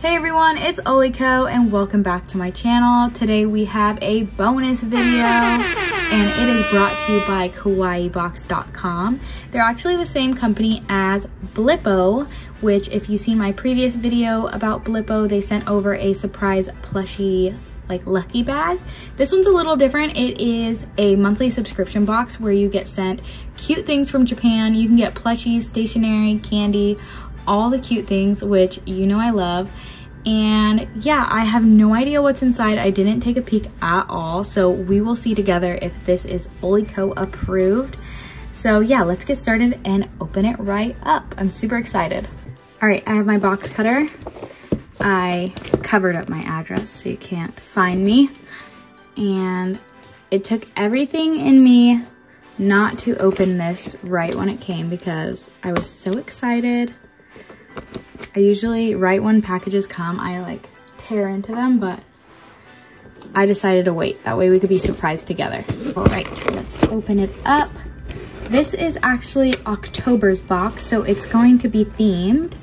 Hey everyone, it's Oliko and welcome back to my channel. Today we have a bonus video and it is brought to you by KawaiiBox.com. They're actually the same company as Blippo, which if you see my previous video about Blippo, they sent over a surprise plushie like lucky bag. This one's a little different. It is a monthly subscription box where you get sent cute things from Japan. You can get plushies, stationery, candy, all the cute things, which you know I love. And yeah, I have no idea what's inside. I didn't take a peek at all, so we will see together if this is Oliko approved. So yeah, let's get started and open it right up. I'm super excited. All right, I have my box cutter. I covered up my address so you can't find me. And it took everything in me not to open this right when it came because I was so excited. I usually, right when packages come, I like tear into them, but I decided to wait. That way we could be surprised together. All right, let's open it up. This is actually October's box, so it's going to be themed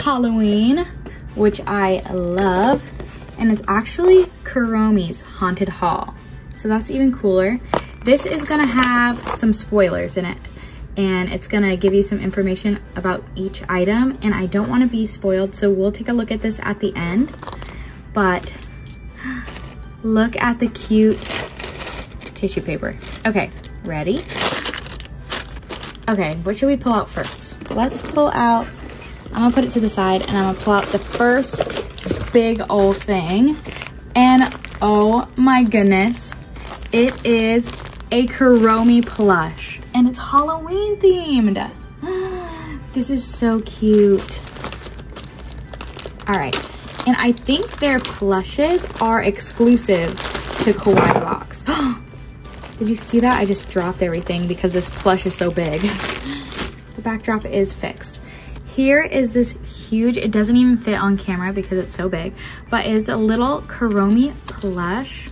Halloween, which I love. And it's actually Kuromi's Haunted Hall. So that's even cooler. This is gonna have some spoilers in it. And it's gonna give you some information about each item, and I don't wanna be spoiled, so we'll take a look at this at the end. But look at the cute tissue paper. Okay, ready? Okay, what should we pull out first? Let's pull out, I'm gonna put it to the side, and I'm gonna pull out the first big old thing. And oh my goodness, it is a Kuromi plush, and it's Halloween themed. This is so cute. All right, and I think their plushes are exclusive to Kawaii Box. Did you see that? I just dropped everything because this plush is so big. The backdrop is fixed. Here is this huge, it doesn't even fit on camera because it's so big, but it's a little Kuromi plush.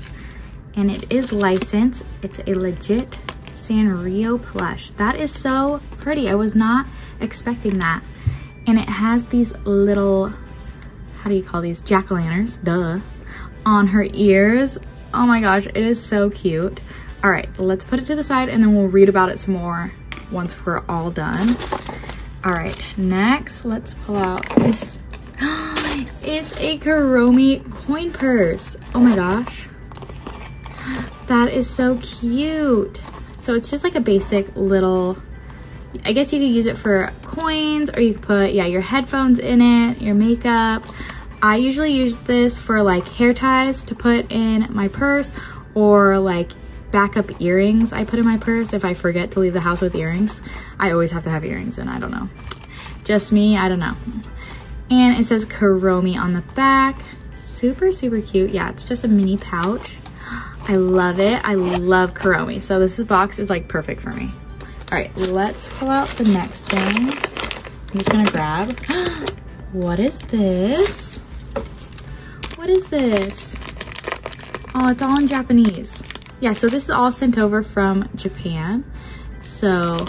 And it is licensed. It's a legit Sanrio plush. That is so pretty. I was not expecting that. And it has these little, how do you call these? Jack-o'-lanterns, duh, on her ears. Oh my gosh, it is so cute. All right, let's put it to the side and then we'll read about it some more once we're all done. All right, next, let's pull out this. It's a Kuromi coin purse. Oh my gosh. That is so cute. So it's just like a basic little, I guess you could use it for coins or you could put, yeah, your headphones in it, your makeup. I usually use this for like hair ties to put in my purse or like backup earrings I put in my purse if I forget to leave the house with earrings. I always have to have earrings in, I don't know. Just me, I don't know. And it says Kuromi on the back. Super, super cute. Yeah, it's just a mini pouch. I love it. I love Kuromi. So this box is like perfect for me. All right, let's pull out the next thing. I'm just gonna grab. What is this? What is this? Oh, it's all in Japanese. Yeah, so this is all sent over from Japan. So,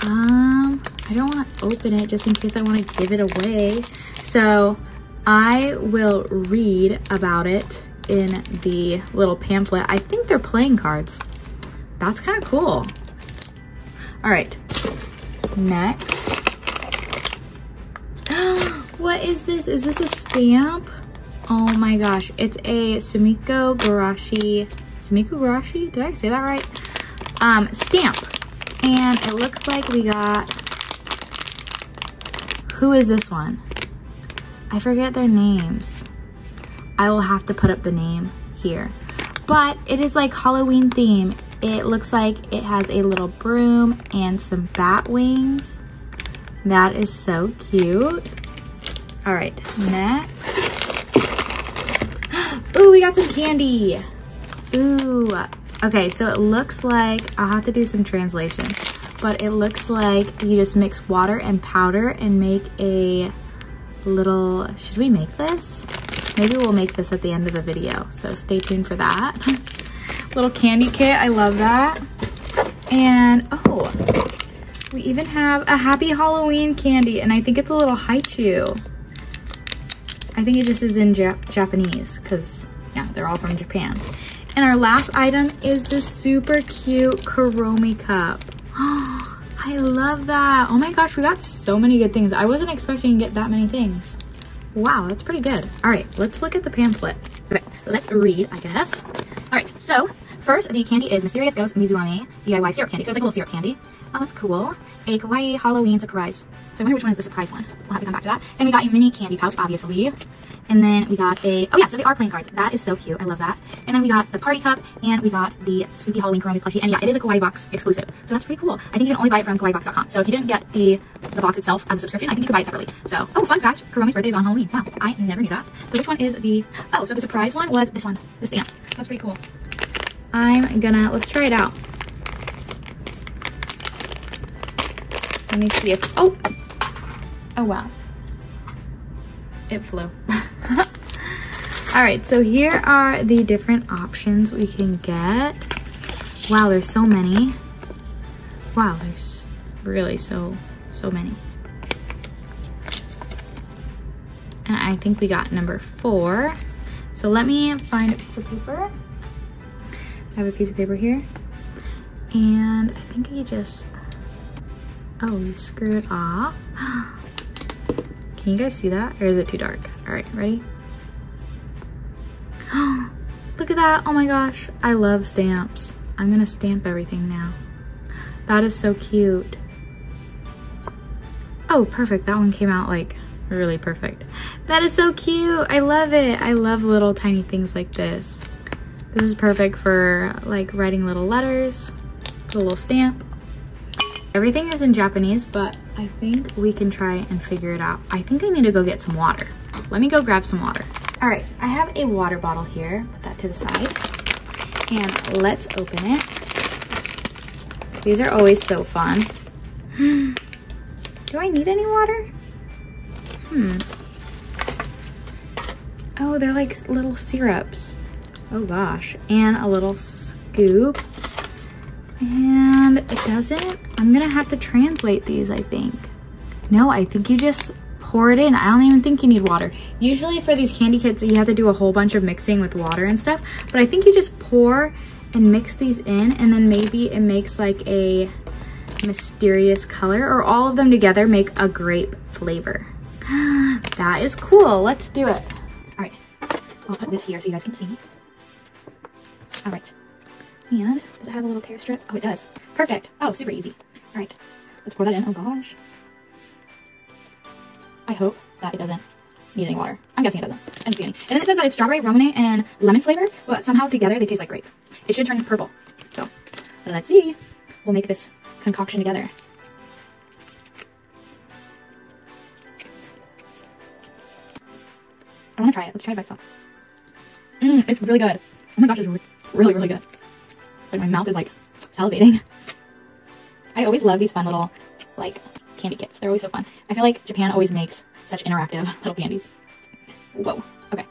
I don't wanna open it just in case I wanna give it away. So I will read about it in the little pamphlet. I think they're playing cards. That's kind of cool. All right, next. What is this? Is this a stamp? Oh my gosh, it's a Sumiko Garashi. Sumiko Garashi? Did I say that right? Stamp. And it looks like we got, who is this one? I forget their names. I will have to put up the name here. But it is like Halloween theme. It looks like it has a little broom and some bat wings. That is so cute. All right, next. Ooh, we got some candy. Ooh, okay, so it looks like, I'll have to do some translation, but it looks like you just mix water and powder and make a little, should we make this? Maybe we'll make this at the end of the video, so stay tuned for that. Little candy kit, I love that. And, oh, We even have a Happy Halloween candy, and I think it's a little Hi-Chew. I think it just is in Japanese, because yeah, they're all from Japan. And our last item is this super cute Kuromi cup. Oh, I love that. Oh my gosh, we got so many good things. I wasn't expecting to get that many things. Wow, that's pretty good. All right, let's look at the pamphlet. Okay, let's read, I guess. All right, so first, the candy is Mysterious Ghost Mizuame DIY syrup candy. So it's like a little syrup candy. Oh, that's cool. A kawaii Halloween surprise. So I wonder which one is the surprise one. We'll have to come back to that. Then we got a mini candy pouch, obviously. And then we got a, oh yeah, so they are playing cards. That is so cute. I love that. And then we got the party cup, and we got the spooky Halloween Kuromi plushie. And yeah, it is a Kawaii Box exclusive. So that's pretty cool. I think you can only buy it from KawaiiBox.com. So if you didn't get the box itself as a subscription, I think you could buy it separately. So, oh, fun fact, Kuromi's birthday is on Halloween. Wow, I never knew that. So which one is the, oh, so the surprise one was this one, the stamp. So that's pretty cool. I'm gonna, let's try it out. Let me see if, oh, oh wow. It flew. All right, so here are the different options we can get. Wow, there's so many. Wow, there's really so many. And I think we got number 4. So let me find a piece of paper. I have a piece of paper here. And I think you just, oh, you screw it off. Can you guys see that? Or is it too dark? All right, ready? Look at that, oh my gosh. I love stamps. I'm gonna stamp everything now. That is so cute. Oh, perfect, that one came out like really perfect. That is so cute, I love it. I love little tiny things like this. This is perfect for like writing little letters, put a little stamp. Everything is in Japanese, but I think we can try and figure it out. I think I need to go get some water. Let me go grab some water. All right, I have a water bottle here. Put that to the side. And let's open it. These are always so fun. Do I need any water? Oh, they're like little syrups. Oh gosh. And a little scoop. And it doesn't, I'm gonna have to translate these, I think. No, I think you just pour it in. I don't even think you need water. Usually for these candy kits, you have to do a whole bunch of mixing with water and stuff, but I think you just pour and mix these in, and then maybe it makes like a mysterious color, or all of them together make a grape flavor. That is cool, let's do it. All right, I'll put this here so you guys can see. All right. And does it have a little tear strip? Oh, it does. Perfect. Oh, super easy. All right, let's pour that in. Oh gosh. I hope that it doesn't need any water. I'm guessing it doesn't. I didn't see any. And then it says that it's strawberry, lemonade, and lemon flavor, but somehow together they taste like grape. It should turn purple. So let's see. We'll make this concoction together. I want to try it. Let's try it by itself. It's really good. Oh my gosh, it's really good. But my mouth is like salivating. I always love these fun little like candy kits. They're always so fun. I feel like Japan always makes such interactive little candies. Whoa. Okay.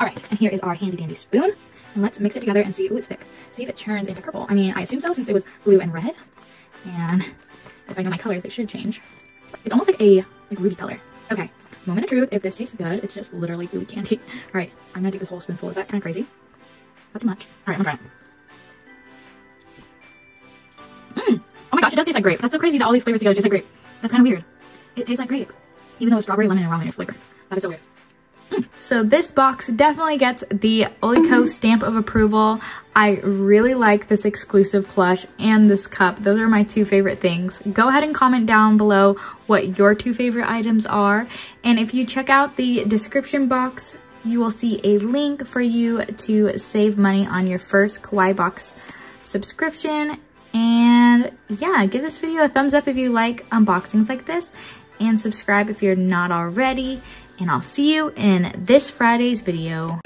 All right. And here is our handy dandy spoon. And let's mix it together and see. Ooh, it's thick. See if it turns into purple. I mean, I assume so since it was blue and red. And if I know my colors, it should change. It's almost like a ruby color. Okay. Moment of truth. If this tastes good, it's just literally gooey candy. All right. I'm gonna take this whole spoonful. Is that kind of crazy? Not too much. All right. I'm gonna try it. Oh my gosh, it does taste like grape. That's so crazy that all these flavors together taste like grape. That's kind of weird. It tastes like grape, even though it's strawberry, lemon, and ramen flavor. That is so weird. So this box definitely gets the Oliko stamp of approval. I really like this exclusive plush and this cup. Those are my 2 favorite things. Go ahead and comment down below what your 2 favorite items are. And if you check out the description box, you will see a link for you to save money on your first Kawaii Box subscription. And yeah, give this video a thumbs up if you like unboxings like this, and subscribe if you're not already, and I'll see you in this Friday's video.